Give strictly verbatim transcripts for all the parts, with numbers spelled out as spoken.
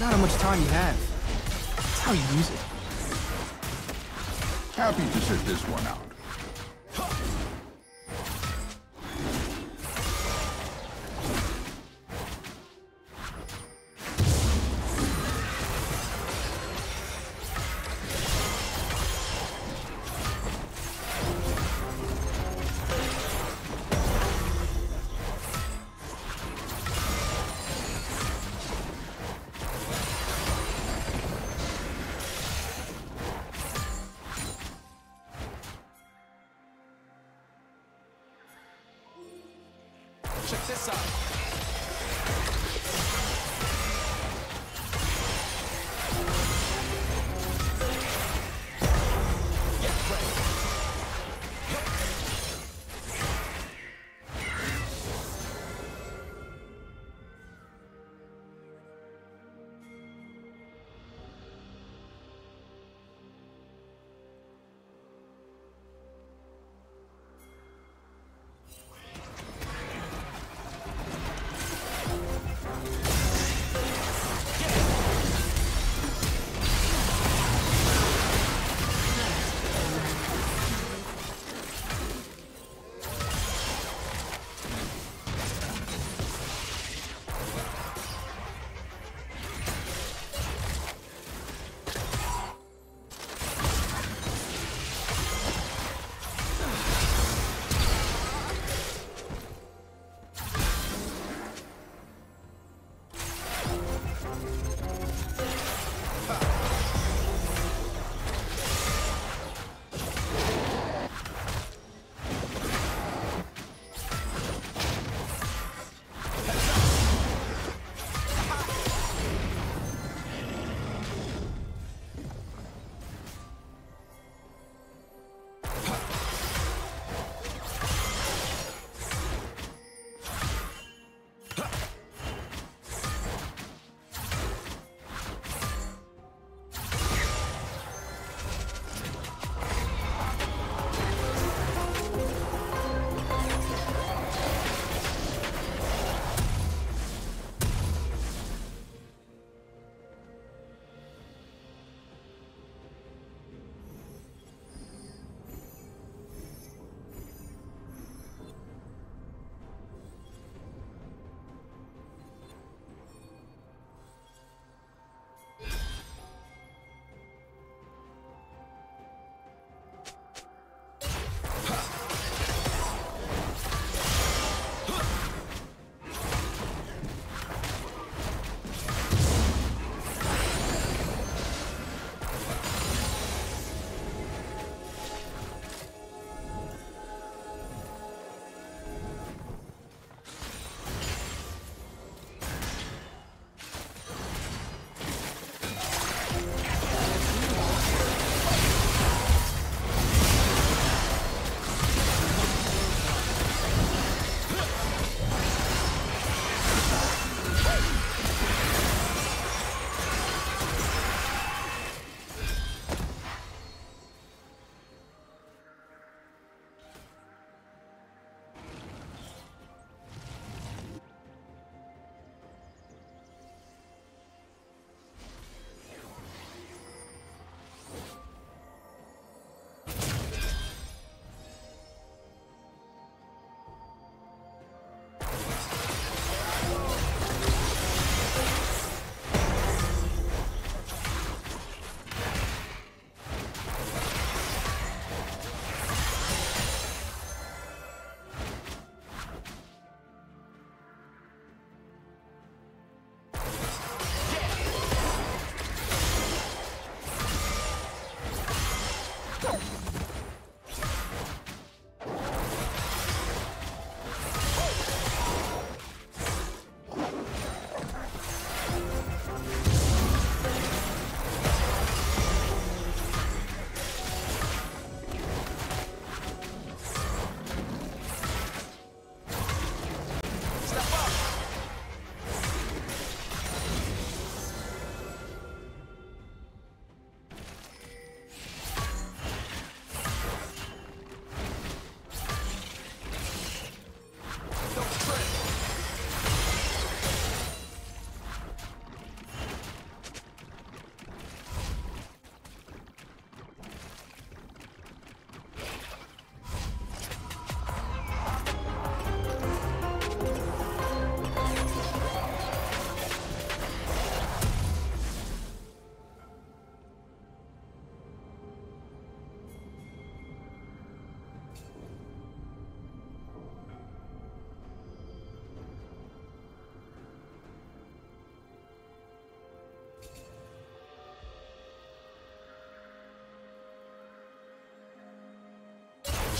not how much time you have. It's how you use it. Happy to sit this one out. Check this out.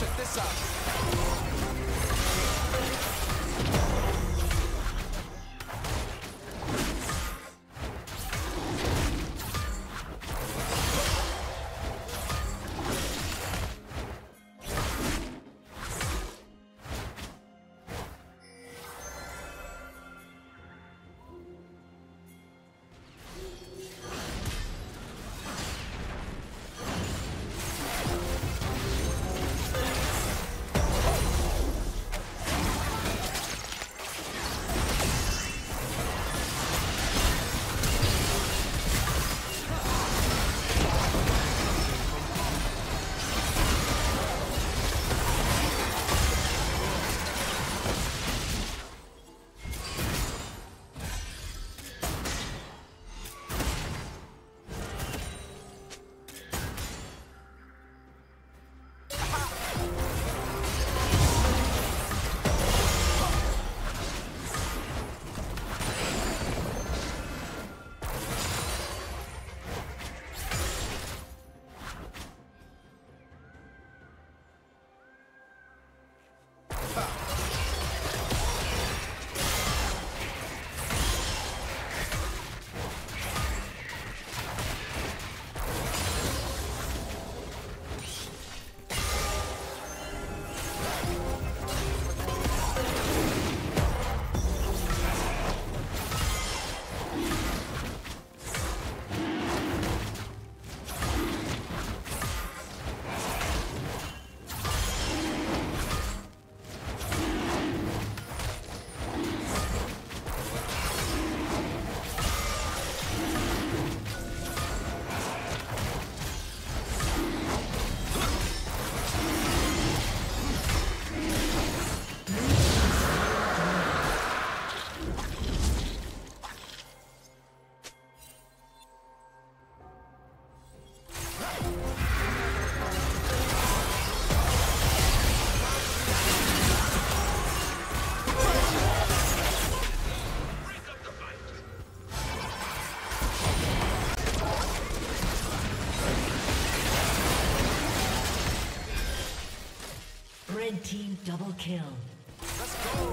Check this out. Team double kill. Let's go!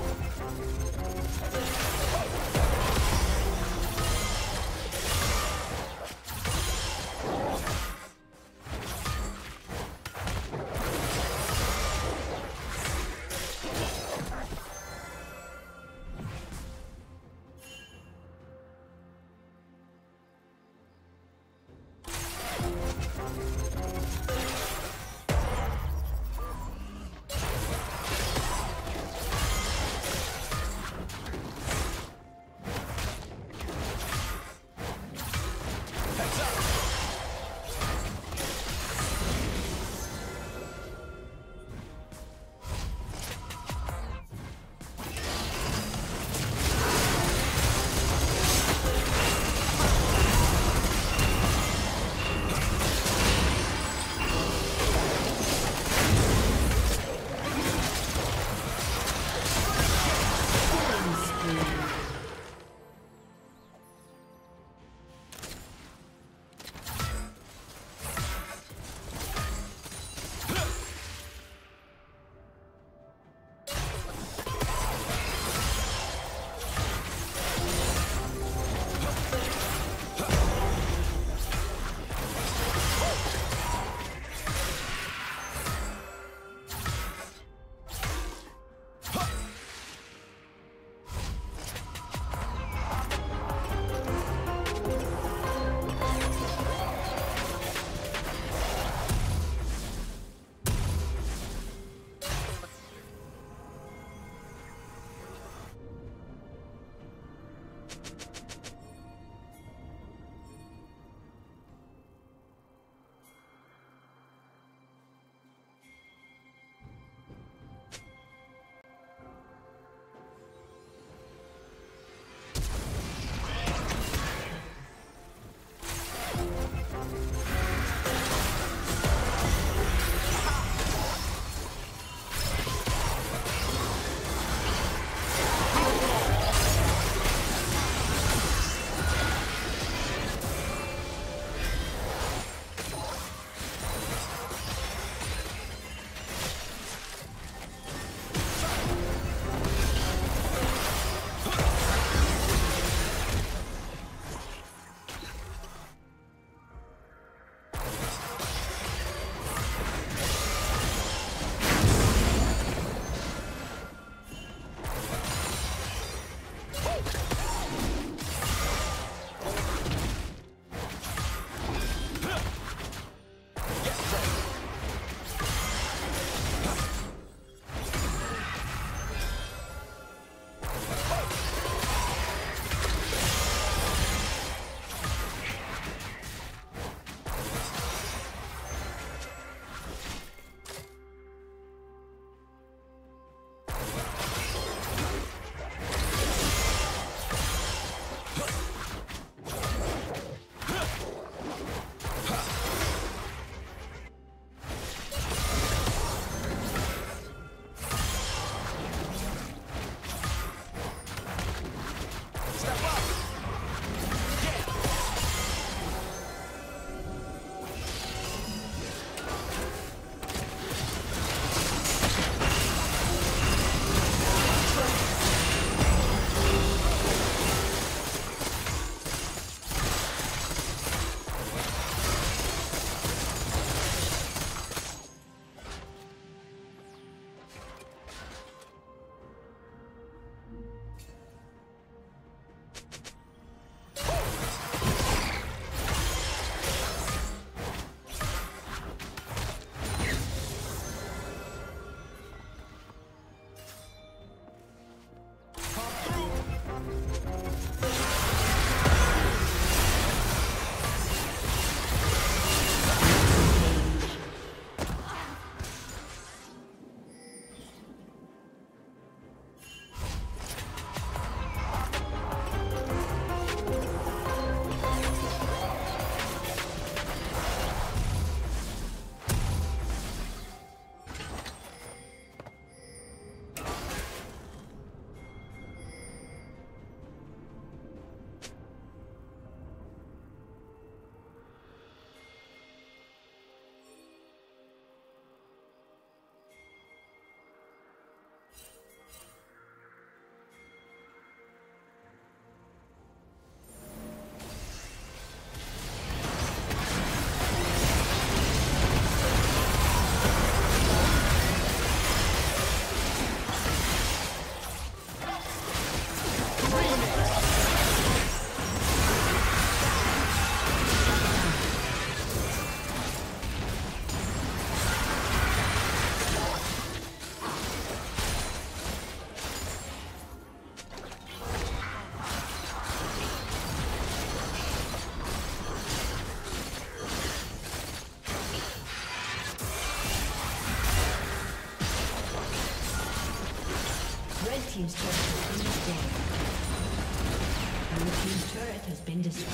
has been destroyed.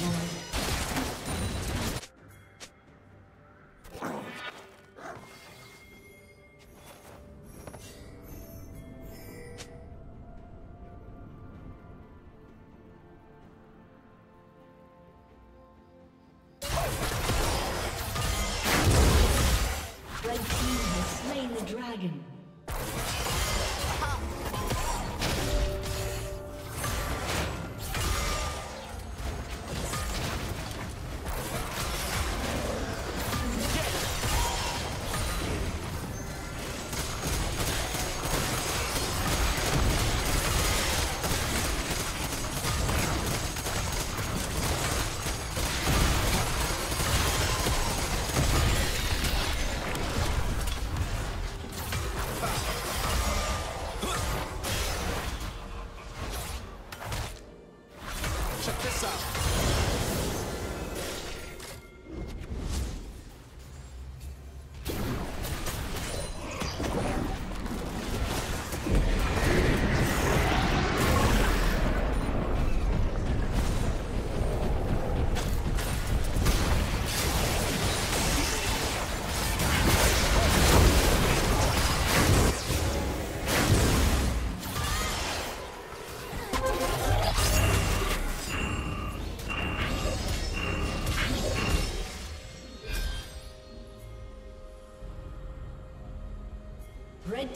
Red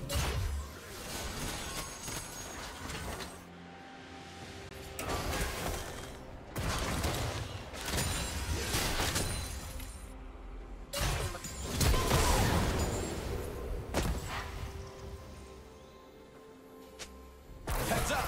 Heads up!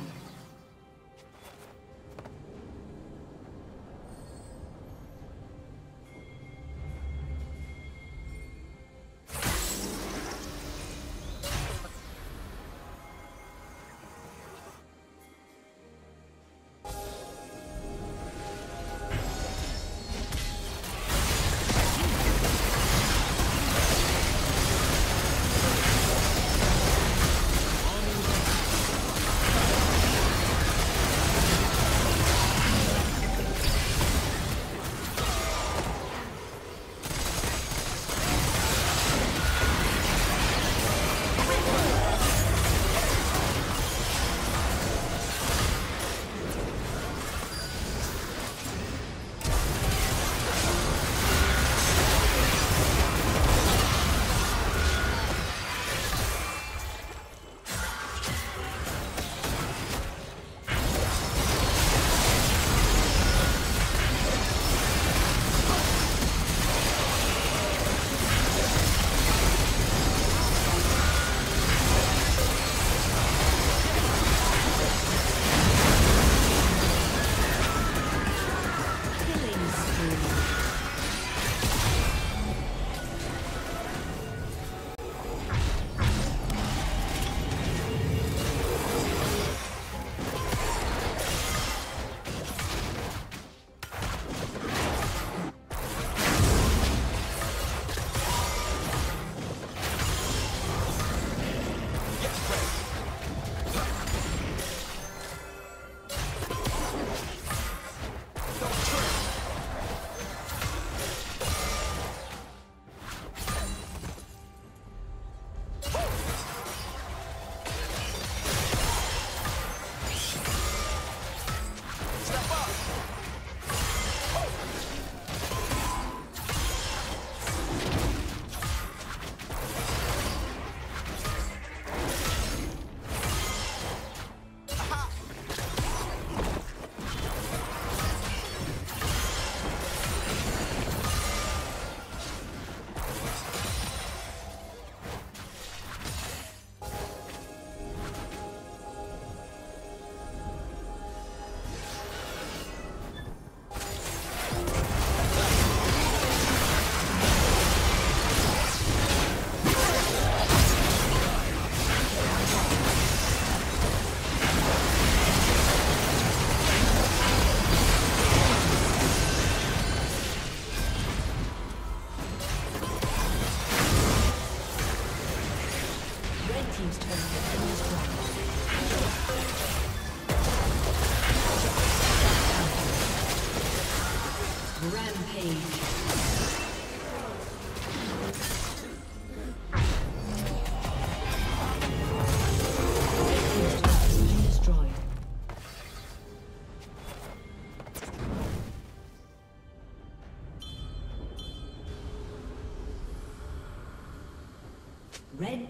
Red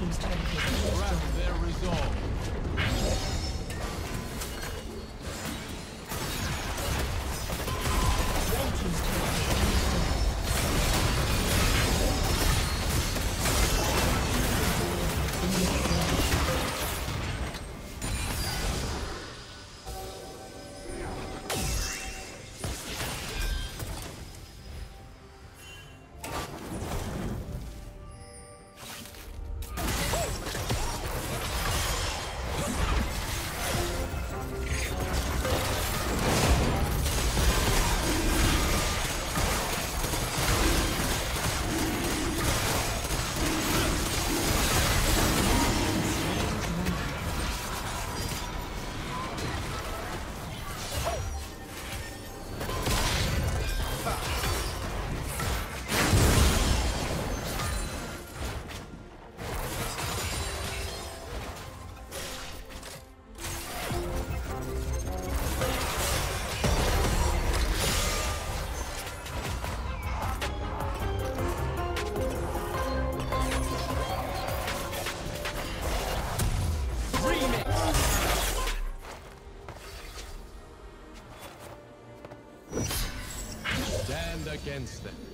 team's turret has been destroyed. Their resolve. Against them.